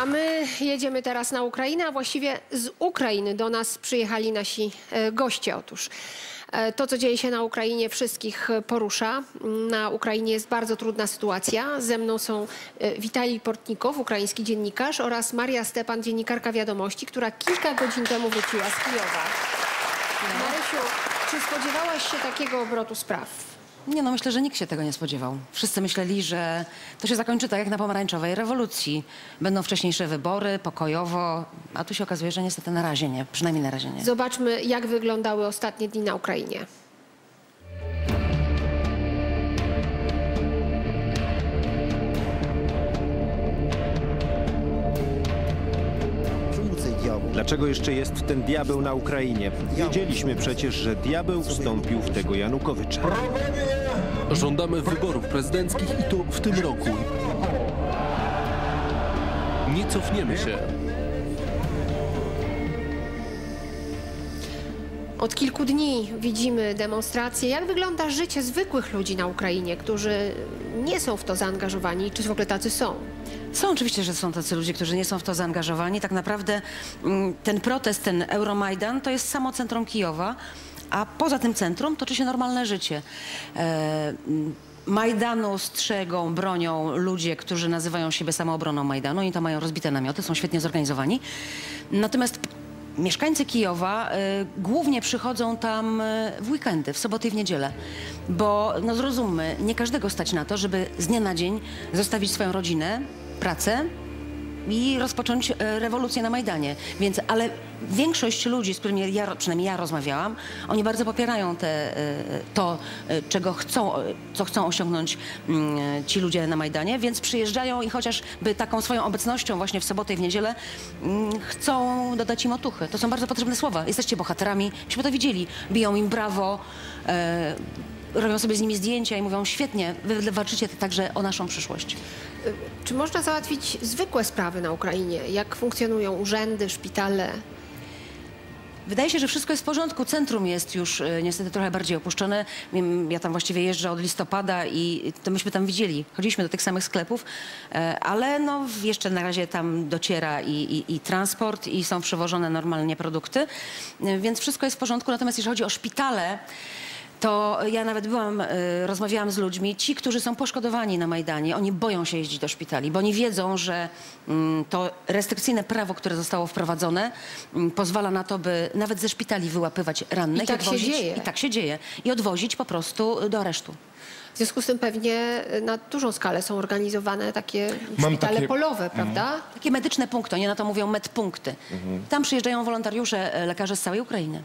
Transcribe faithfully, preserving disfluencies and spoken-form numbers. a my jedziemy teraz na Ukrainę, a właściwie z Ukrainy do nas przyjechali nasi goście. Otóż to, co dzieje się na Ukrainie, wszystkich porusza. Na Ukrainie jest bardzo trudna sytuacja. Ze mną są Witalij Portnikow, ukraiński dziennikarz, oraz Maria Stepan, dziennikarka Wiadomości, która kilka godzin temu wróciła z Kijowa. Marysiu, czy spodziewałaś się takiego obrotu spraw? Nie, no myślę, że nikt się tego nie spodziewał. Wszyscy myśleli, że to się zakończy tak jak na pomarańczowej rewolucji. Będą wcześniejsze wybory, pokojowo, a tu się okazuje, że niestety na razie nie, przynajmniej na razie nie. Zobaczmy, jak wyglądały ostatnie dni na Ukrainie. Dlaczego jeszcze jest ten diabeł na Ukrainie? Wiedzieliśmy przecież, że diabeł wstąpił w tego Janukowycza. Żądamy wyborów prezydenckich i to w tym roku. Nie cofniemy się. Od kilku dni widzimy demonstracje. Jak wygląda życie zwykłych ludzi na Ukrainie, którzy nie są w to zaangażowani? Czy w ogóle tacy są? Są oczywiście, że są tacy ludzie, którzy nie są w to zaangażowani. Tak naprawdę ten protest, ten Euromajdan to jest samo centrum Kijowa, a poza tym centrum toczy się normalne życie. E, Majdanu strzegą, bronią ludzie, którzy nazywają siebie samoobroną Majdanu. Oni tam mają rozbite namioty, są świetnie zorganizowani. Natomiast mieszkańcy Kijowa y, głównie przychodzą tam y, w weekendy, w soboty i w niedzielę, bo no zrozummy, nie każdego stać na to, żeby z dnia na dzień zostawić swoją rodzinę, pracę i rozpocząć y, rewolucję na Majdanie. Więc, ale większość ludzi, z którymi ja, przynajmniej ja rozmawiałam, oni bardzo popierają te, y, to, y, czego chcą, co chcą osiągnąć y, ci ludzie na Majdanie, więc przyjeżdżają i chociażby taką swoją obecnością właśnie w sobotę i w niedzielę y, chcą dodać im otuchy. To są bardzo potrzebne słowa. Jesteście bohaterami, myśmy to widzieli. Biją im brawo, y, robią sobie z nimi zdjęcia i mówią, świetnie, wy walczycie także o naszą przyszłość. Czy można załatwić zwykłe sprawy na Ukrainie? Jak funkcjonują urzędy, szpitale? Wydaje się, że wszystko jest w porządku. Centrum jest już niestety trochę bardziej opuszczone. Ja tam właściwie jeżdżę od listopada i to myśmy tam widzieli. Chodziliśmy do tych samych sklepów, ale no jeszcze na razie tam dociera i, i, i transport i są przewożone normalnie produkty, więc wszystko jest w porządku. Natomiast jeżeli chodzi o szpitale, to ja nawet byłam, y, rozmawiałam z ludźmi, ci, którzy są poszkodowani na Majdanie, oni boją się jeździć do szpitali, bo oni wiedzą, że y, to restrykcyjne prawo, które zostało wprowadzone, y, pozwala na to, by nawet ze szpitali wyłapywać rannych. I tak odwozić, się dzieje. I tak się dzieje. I odwozić po prostu do aresztu. W związku z tym pewnie na dużą skalę są organizowane takie Mam szpitale takie... polowe, prawda? Mhm. Takie medyczne punkty, oni na to mówią medpunkty. Mhm. Tam przyjeżdżają wolontariusze, lekarze z całej Ukrainy.